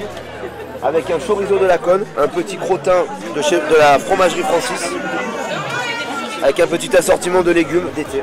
Sarde, avec un chorizo de la Conne, un petit crottin de la fromagerie Francis, avec un petit assortiment de légumes d'été.